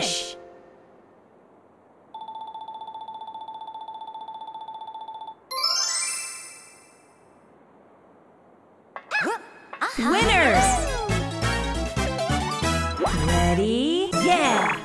fish. Winners! Ready? Yeah!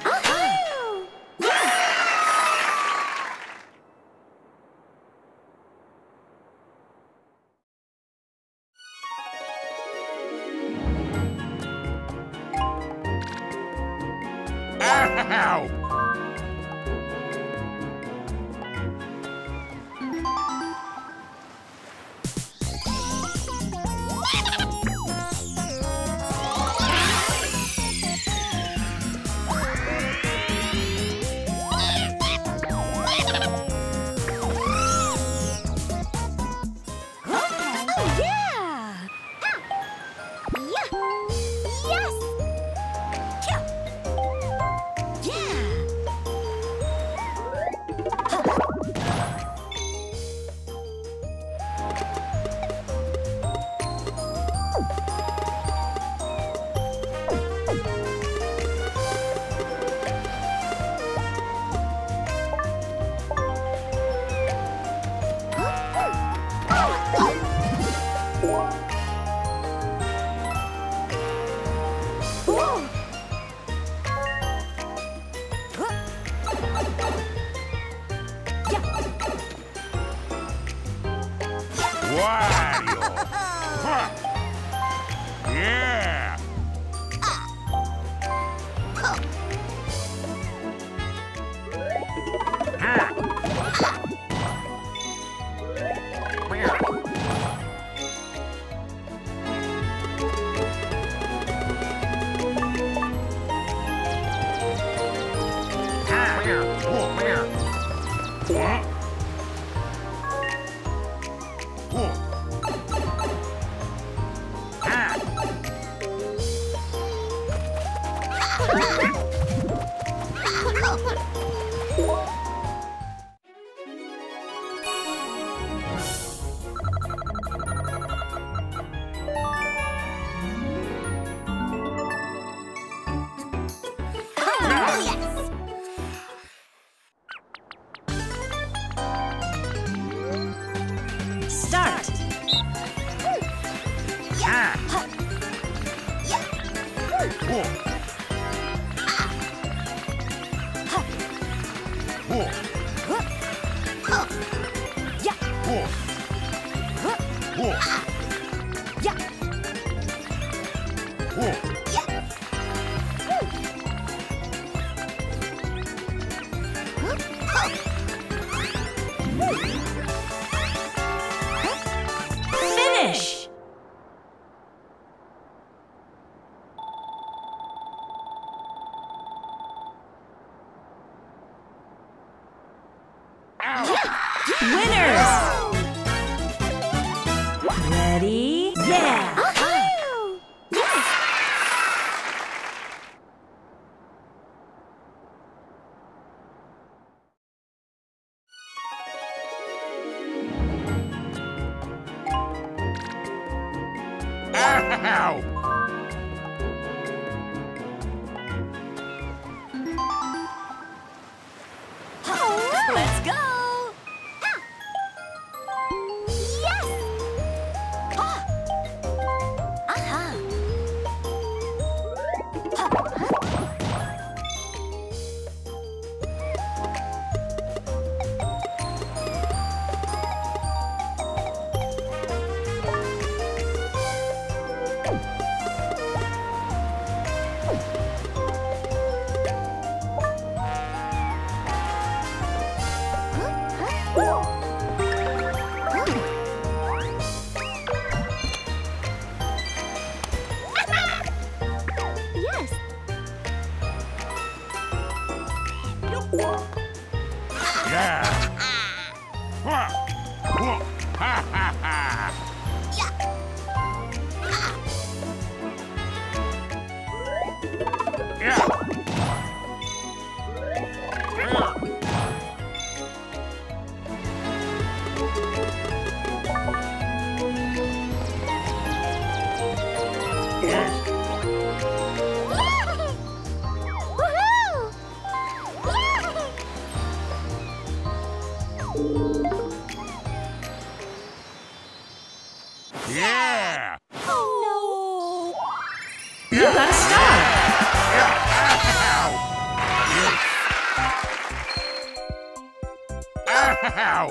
now!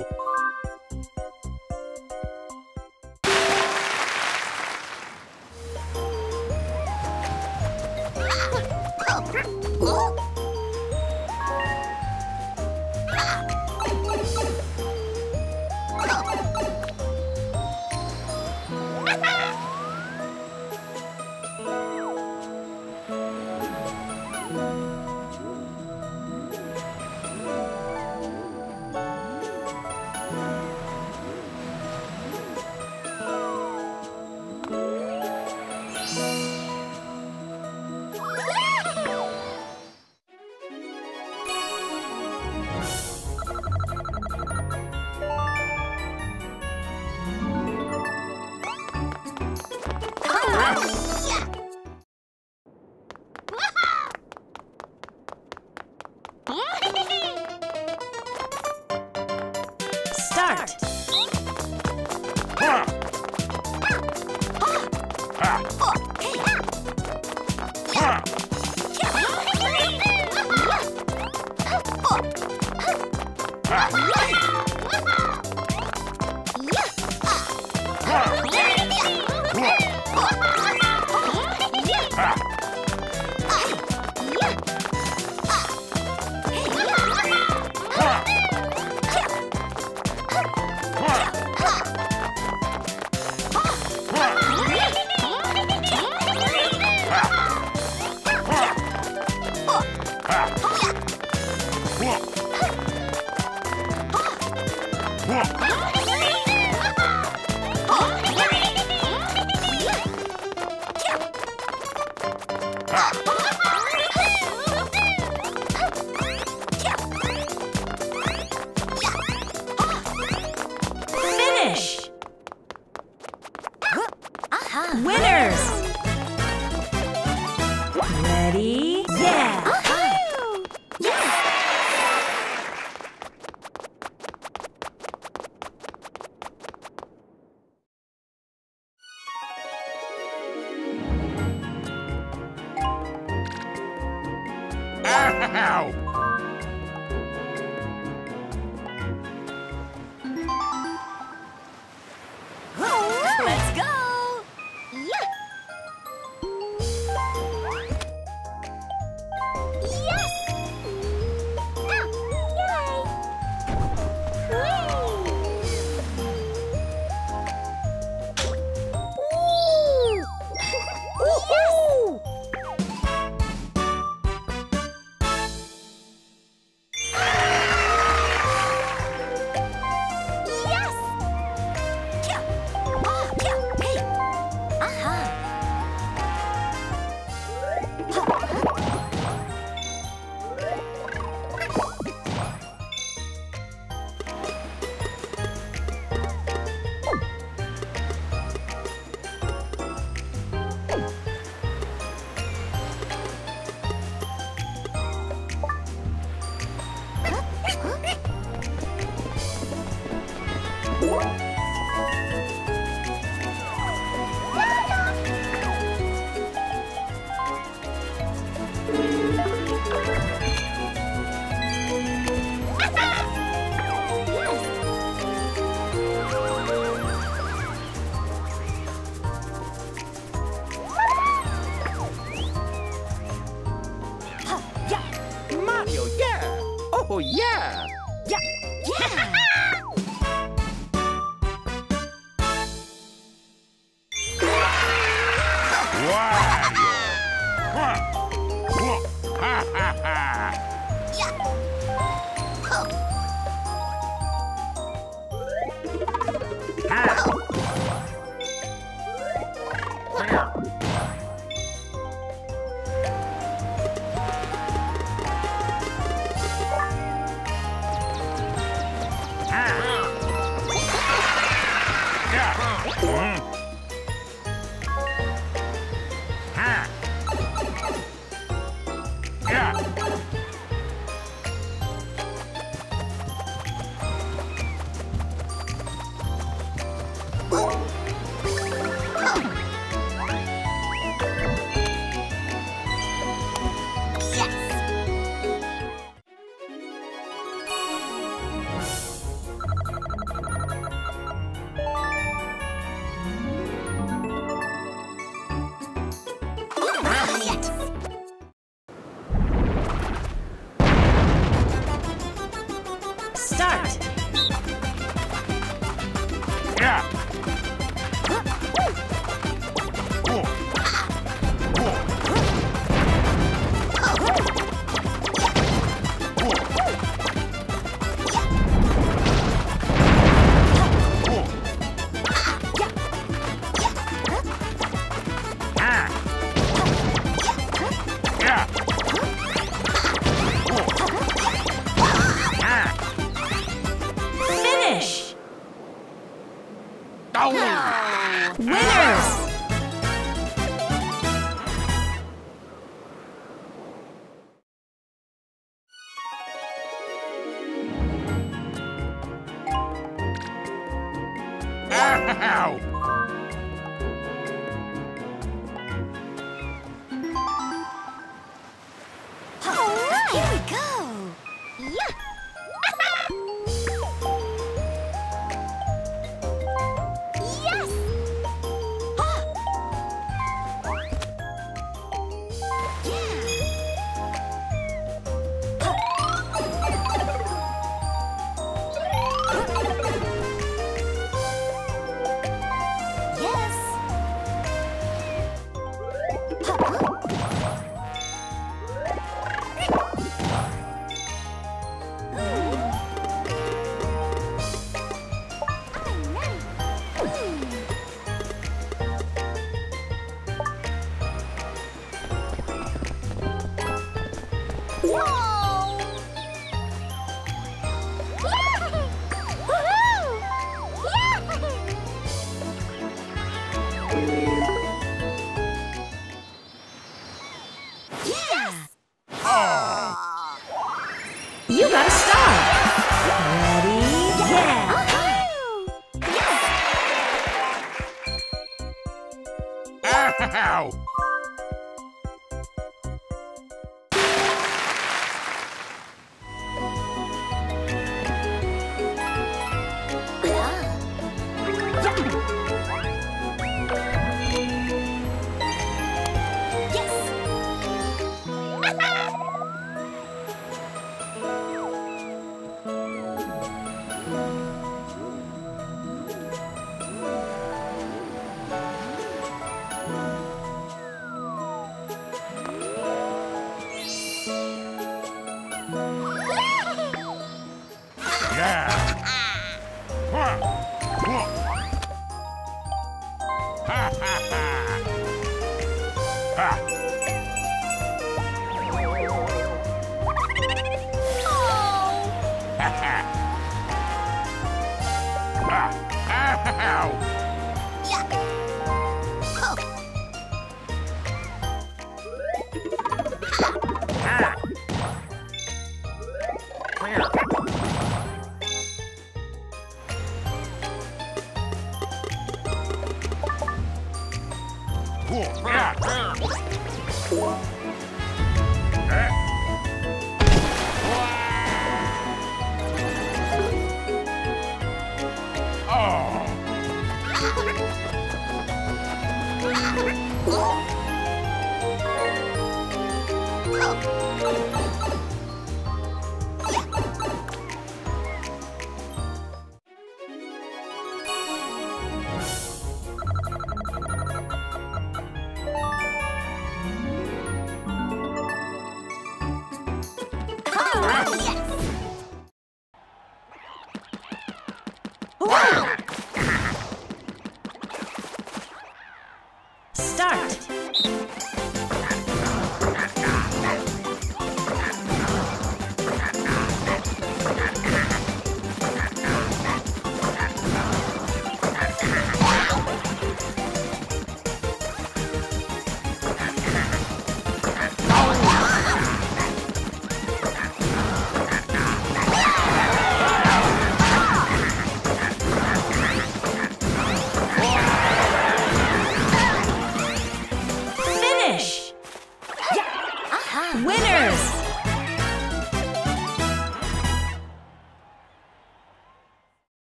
acá.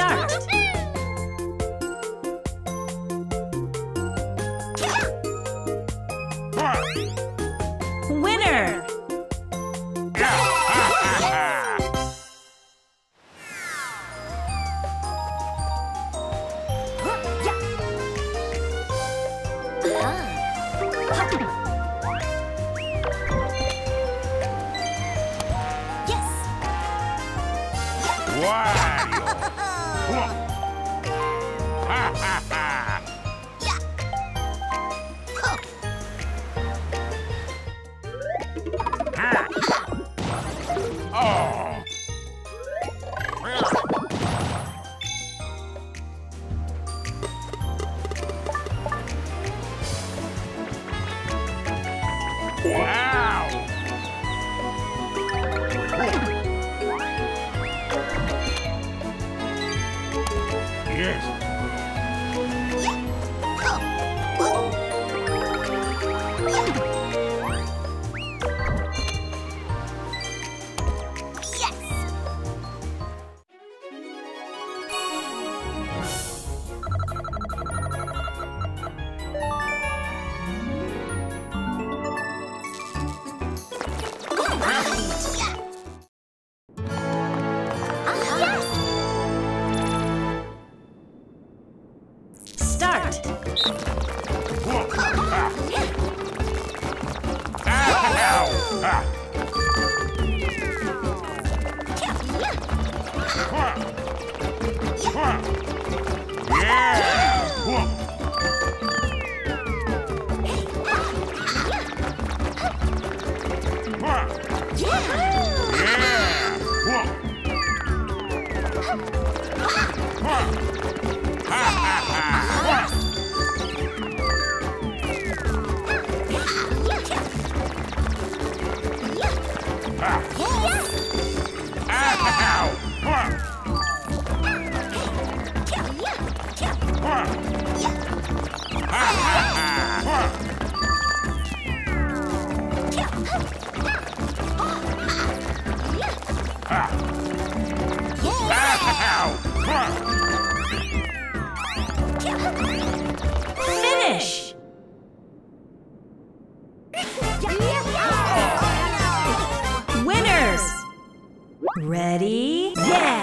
start. Winner. Ready? Yeah!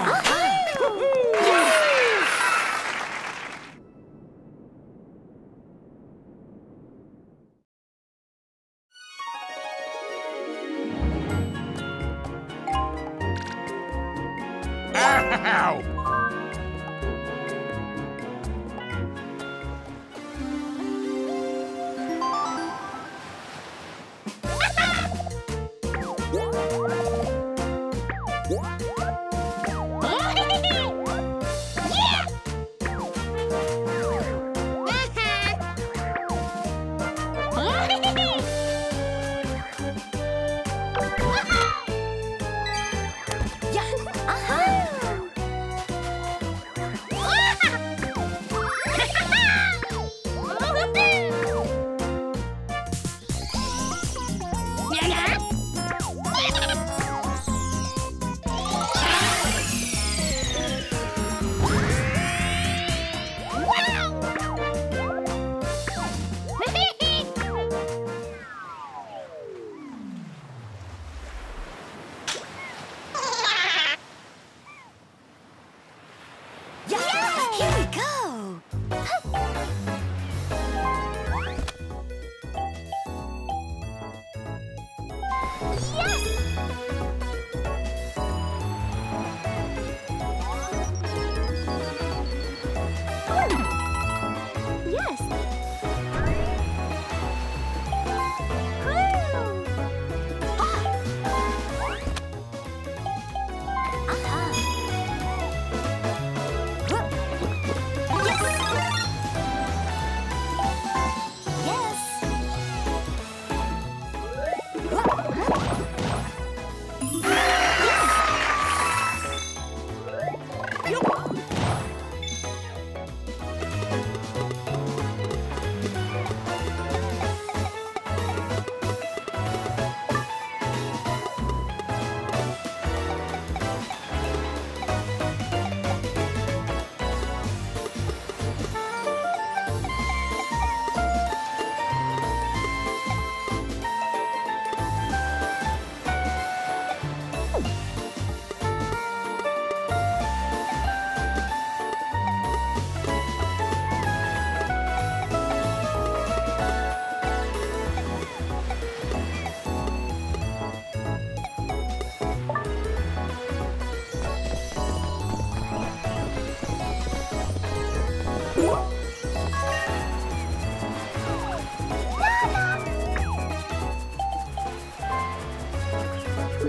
Wow!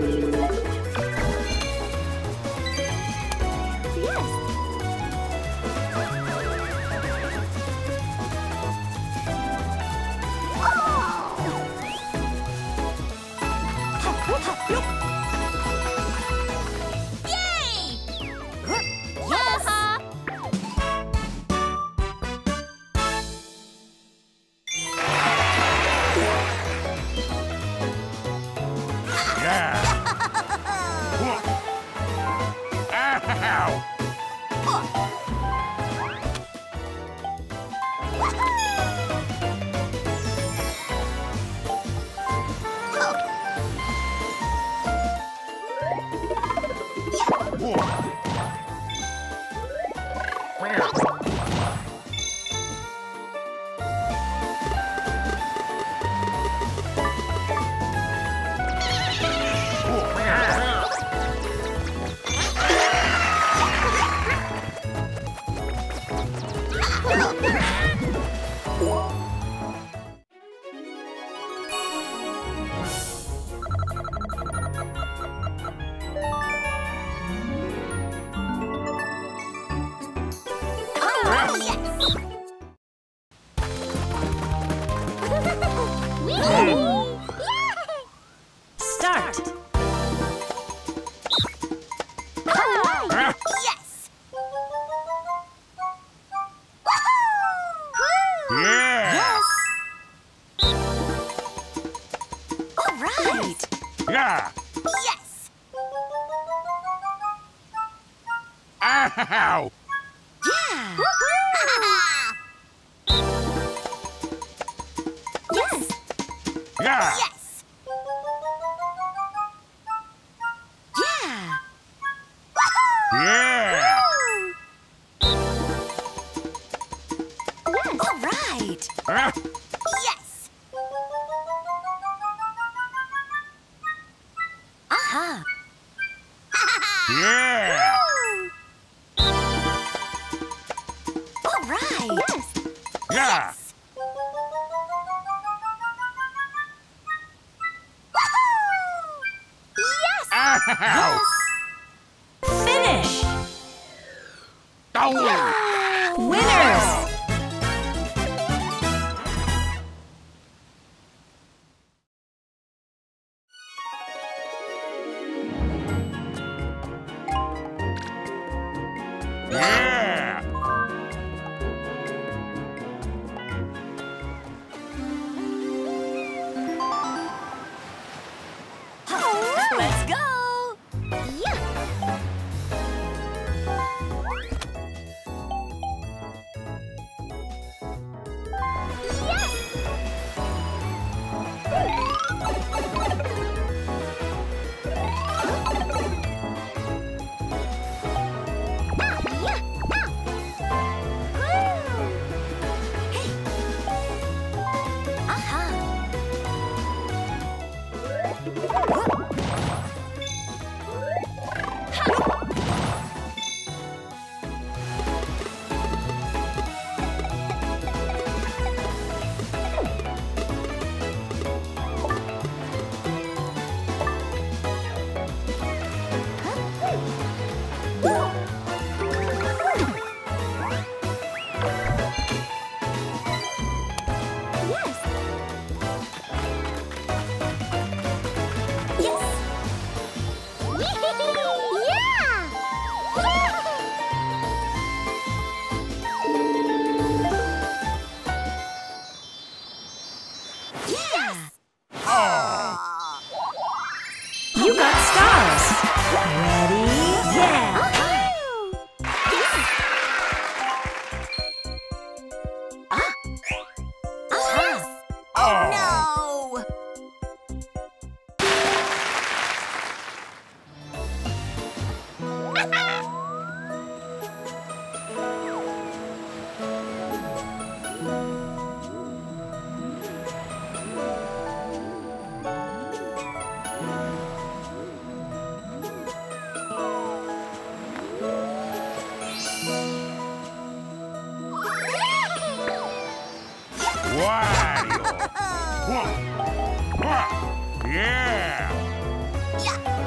Yeah! Yeah!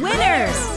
Winners!